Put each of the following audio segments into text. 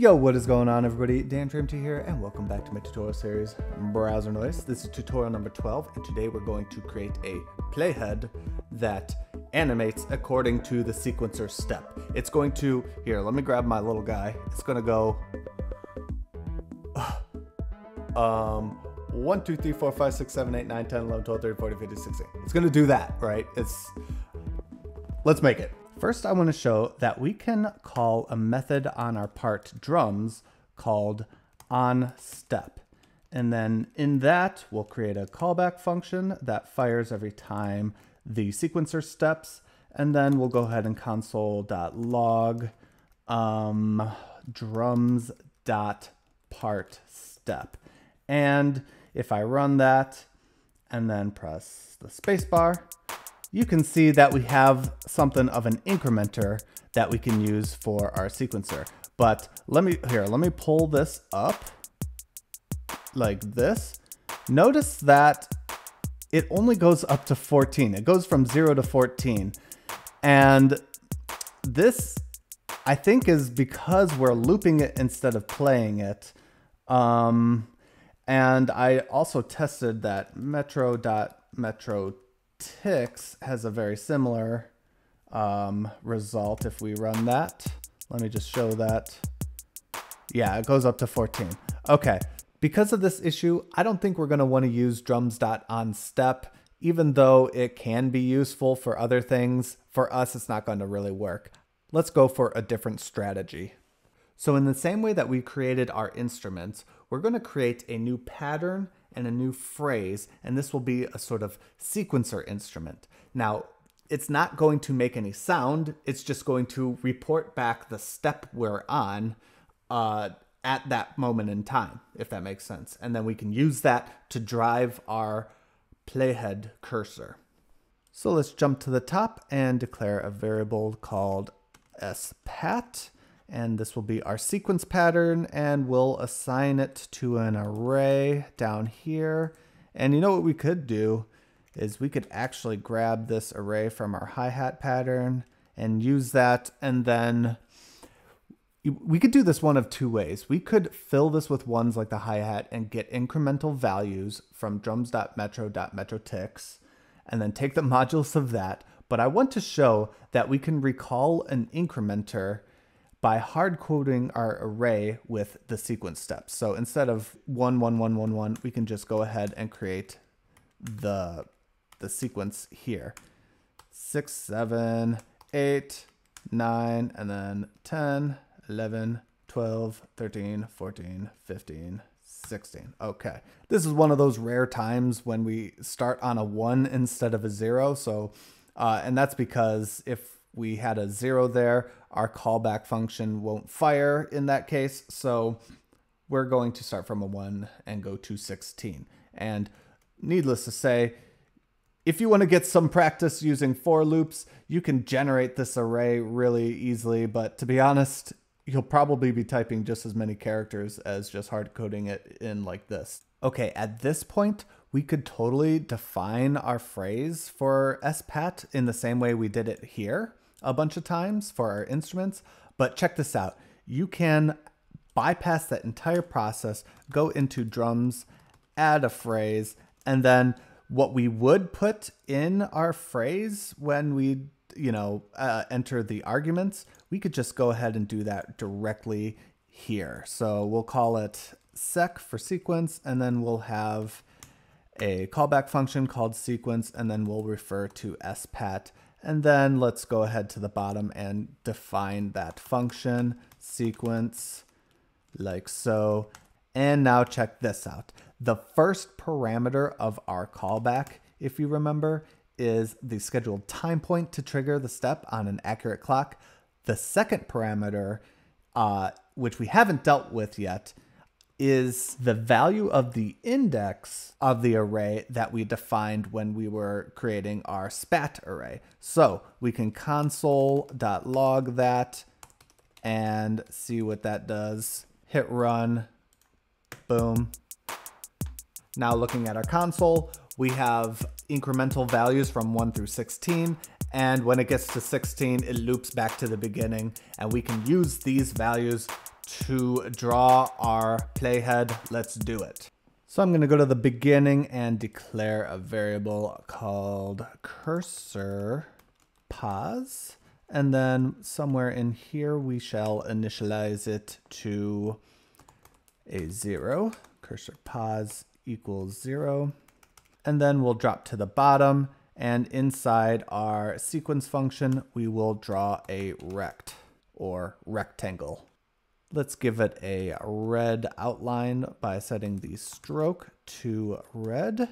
Yo, what is going on everybody? Dan Tramte here and welcome back to my tutorial series, Browser Noise. This is tutorial number 12 and today we're going to create a playhead that animates according to the sequencer step. It's going to, here, let me grab my little guy. It's gonna go 1, 2, 3, 4, 5, 6, 7, 8, 9, 10, 11, 12, 13, 14, 15, 16. It's gonna do that, right? Let's make it. First, I want to show that we can call a method on our part drums called onStep. And then in that, we'll create a callback function that fires every time the sequencer steps. And then we'll go ahead and console.log drums.partStep. And if I run that and then press the spacebar, you can see that we have something of an incrementer that we can use for our sequencer. But let me pull this up like this. Notice that it only goes up to 14. It goes from 0 to 14. And this, I think, is because we're looping it instead of playing it. And I also tested that metro.metroTix has a very similar result. If we run that, let me just show that. Yeah, it goes up to 14. Okay, because of this issue, I don't think we're going to want to use drums.onStep, even though it can be useful for other things. For us, it's not going to really work. Let's go for a different strategy. So in the same way that we created our instruments, we're going to create a new pattern and a new phrase, and this will be a sort of sequencer instrument. Now, it's not going to make any sound, it's just going to report back the step we're on at that moment in time, if that makes sense. And then we can use that to drive our playhead cursor. So let's jump to the top and declare a variable called spat, and this will be our sequence pattern, and we'll assign it to an array down here. And you know what we could do is we could actually grab this array from our hi-hat pattern and use that. And then we could do this one of two ways. We could fill this with ones like the hi-hat and get incremental values from drums.metro.metrotix, and then take the modulus of that. But I want to show that we can recall an incrementer by hard coding our array with the sequence steps. So instead of 1, 1, 1, 1, 1, we can just go ahead and create the sequence here. 6, 7, 8, 9, and then 10, 11, 12, 13, 14, 15, 16. Okay, this is one of those rare times when we start on a 1 instead of a 0. So, and that's because if we had a 0 there, our callback function won't fire in that case. So we're going to start from a 1 and go to 16. And needless to say, if you want to get some practice using for loops, you can generate this array really easily. But to be honest, you'll probably be typing just as many characters as just hard coding it in like this. Okay, at this point, we could totally define our phrase for spat in the same way we did it here a bunch of times for our instruments. But check this out. You can bypass that entire process, go into drums, add a phrase, and then what we would put in our phrase when we, enter the arguments, we could just go ahead and do that directly here. So we'll call it sec for sequence, and then we'll have a callback function called sequence, and then we'll refer to spat. And then let's go ahead to the bottom and define that function sequence like so. And now check this out. The first parameter of our callback, if you remember, is the scheduled time point to trigger the step on an accurate clock. The second parameter, which we haven't dealt with yet, is the value of the index of the array that we defined when we were creating our spat array. So we can console.log that and see what that does. Hit run, boom. Now looking at our console, we have incremental values from 1 through 16. And when it gets to 16, it loops back to the beginning, and we can use these values to draw our playhead. Let's do it. So I'm going to go to the beginning and declare a variable called cursor pause. And then somewhere in here, we shall initialize it to a 0. Cursor pause equals 0. And then we'll drop to the bottom, and inside our sequence function, we will draw a rect or rectangle. Let's give it a red outline by setting the stroke to red,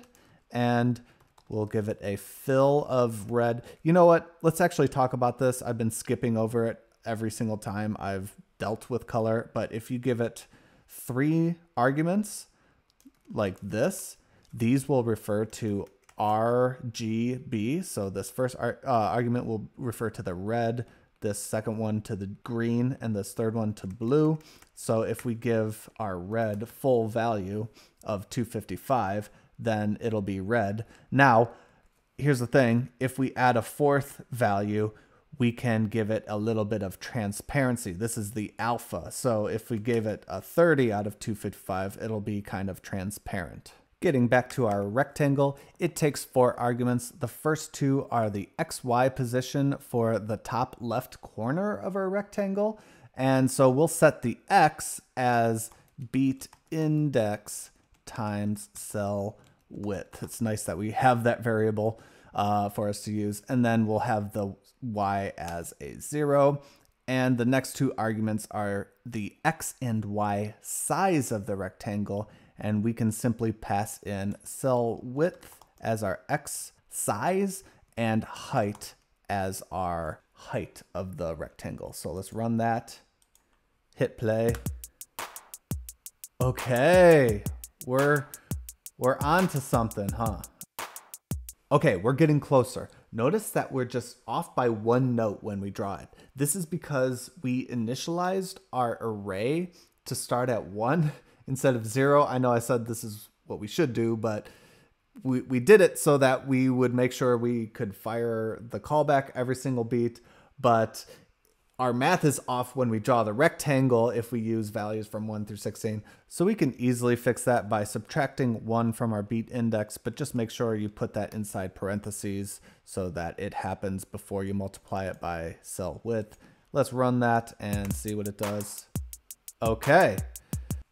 and we'll give it a fill of red. You know what? Let's actually talk about this. I've been skipping over it every single time I've dealt with color, but if you give it 3 arguments like this, these will refer to RGB. So this first argument will refer to the red, this second one to the green, and this third one to blue. So if we give our red full value of 255, then it'll be red. Now, here's the thing. If we add a fourth value, we can give it a little bit of transparency. This is the alpha. So if we gave it a 30 out of 255, it'll be kind of transparent. Getting back to our rectangle, it takes 4 arguments. The first 2 are the XY position for the top left corner of our rectangle. And so we'll set the X as beat index times cell width. It's nice that we have that variable for us to use. And then we'll have the Y as a 0. And the next 2 arguments are the X and Y size of the rectangle. And we can simply pass in cell width as our X size and height as our height of the rectangle. So let's run that, hit play. Okay, we're onto something, huh? Okay, we're getting closer. Notice that we're just off by 1 note when we draw it. This is because we initialized our array to start at 1. Instead of 0, I know I said this is what we should do, but we did it so that we would make sure we could fire the callback every single beat, but our math is off when we draw the rectangle if we use values from 1 through 16. So we can easily fix that by subtracting 1 from our beat index, but just make sure you put that inside parentheses so that it happens before you multiply it by cell width. Let's run that and see what it does. Okay.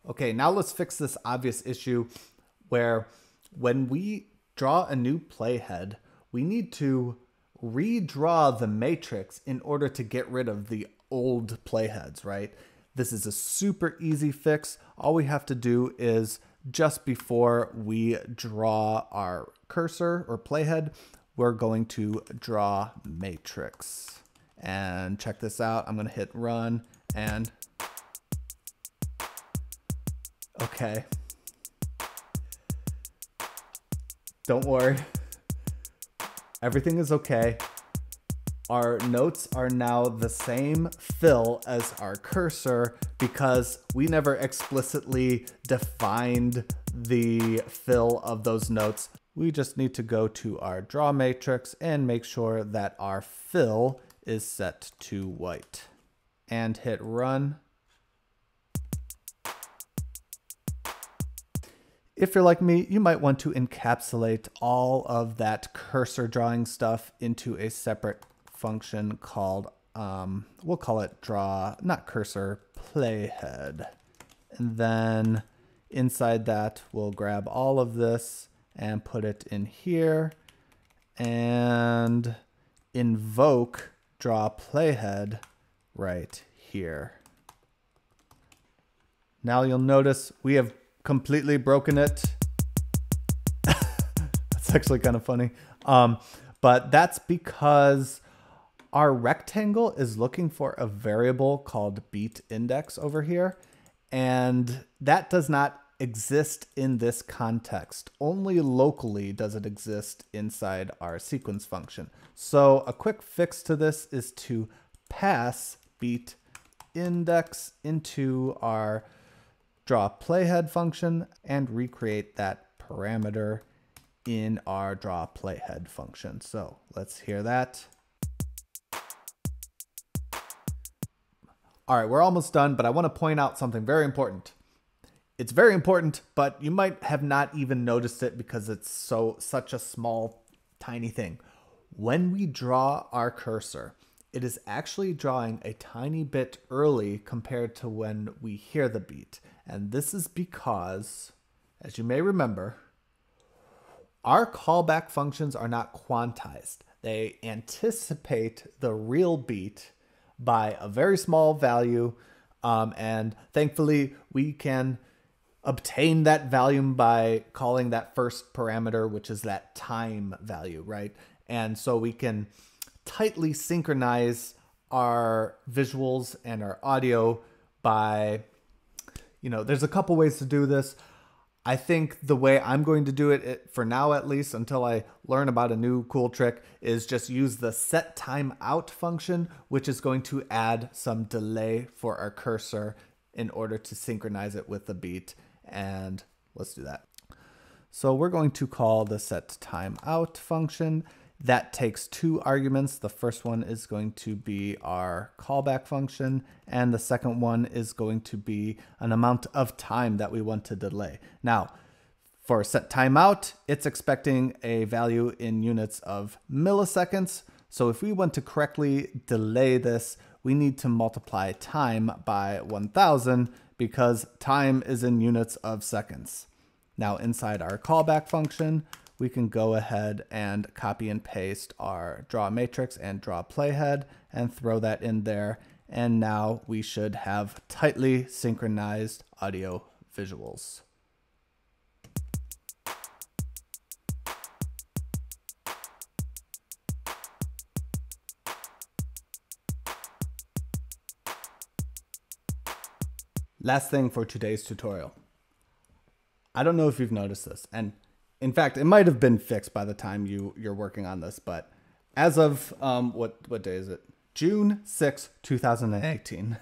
Okay, now let's fix this obvious issue where when we draw a new playhead, we need to redraw the matrix in order to get rid of the old playheads, right? This is a super easy fix. All we have to do is just before we draw our cursor or playhead, we're going to draw matrix. And check this out. I'm gonna hit run and okay. Don't worry. Everything is okay. Our notes are now the same fill as our cursor because we never explicitly defined the fill of those notes. We just need to go to our draw matrix and make sure that our fill is set to white and hit run. If you're like me, you might want to encapsulate all of that cursor drawing stuff into a separate function called, we'll call it draw, not cursor, playhead. And then inside that, we'll grab all of this and put it in here and invoke draw playhead right here. Now you'll notice we have completely broken it. That's actually kind of funny. But that's because our rectangle is looking for a variable called beat index over here. And that does not exist in this context. Only locally does it exist inside our sequence function. So a quick fix to this is to pass beat index into our draw playhead function and recreate that parameter in our draw playhead function. So let's hear that. All right, we're almost done, but I want to point out something very important. It's very important, but you might have not even noticed it because it's such a small, tiny thing. When we draw our cursor, it is actually drawing a tiny bit early compared to when we hear the beat. And this is because, as you may remember, our callback functions are not quantized. They anticipate the real beat by a very small value, and thankfully we can obtain that value by calling that first parameter, which is that time value, right? And so we can tightly synchronize our visuals and our audio by, you know, there's a couple ways to do this. I think the way I'm going to do it, for now at least, until I learn about a new cool trick, is just use the set time out function, which is going to add some delay for our cursor in order to synchronize it with the beat. And let's do that. So we're going to call the set time out function. That takes two arguments. The first one is going to be our callback function, and the second one is going to be an amount of time that we want to delay. Now, for set timeout, it's expecting a value in units of milliseconds. So if we want to correctly delay this, we need to multiply time by 1000 because time is in units of seconds. Now, inside our callback function, we can go ahead and copy and paste our draw matrix and draw playhead and throw that in there. And now we should have tightly synchronized audio visuals. Last thing for today's tutorial. I don't know if you've noticed this, and in fact, it might have been fixed by the time you're working on this, but as of, what day is it? June 6, 2018.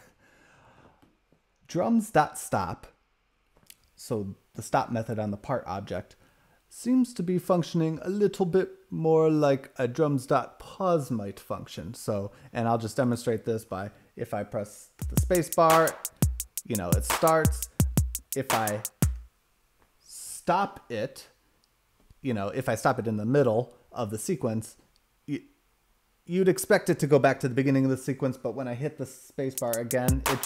Drums.stop, so the stop method on the part object, seems to be functioning a little bit more like a drums.pause might function. So, and I'll just demonstrate this by, if I press the space bar, you know, it starts. If I stop it, you know, if I stop it in the middle of the sequence, you'd expect it to go back to the beginning of the sequence, but when I hit the spacebar again, it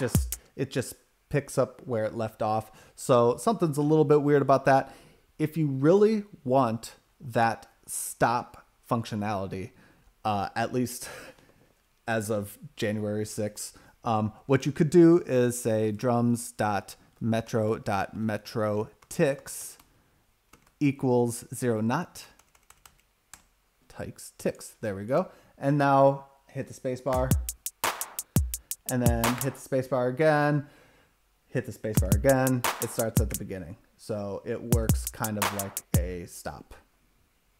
just picks up where it left off. So something's a little bit weird about that. If you really want that stop functionality, at least as of January 6th, what you could do is say drums.metro.metroticks equals 0 not takes ticks. There we go. And now hit the space bar and then hit the space bar again, hit the space bar again. It starts at the beginning. So it works kind of like a stop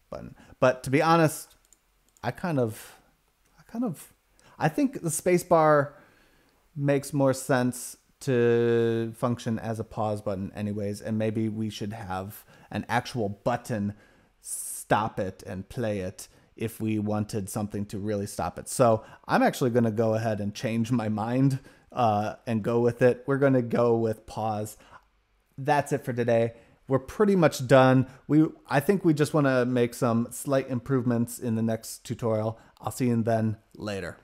button. But to be honest, I think the space bar makes more sense to function as a pause button anyways, and maybe we should have an actual button stop it and play it if we wanted something to really stop it. So I'm actually gonna go ahead and change my mind and go with it. We're gonna go with pause. That's it for today. We're pretty much done. I think we just wanna make some slight improvements in the next tutorial. I'll see you then later.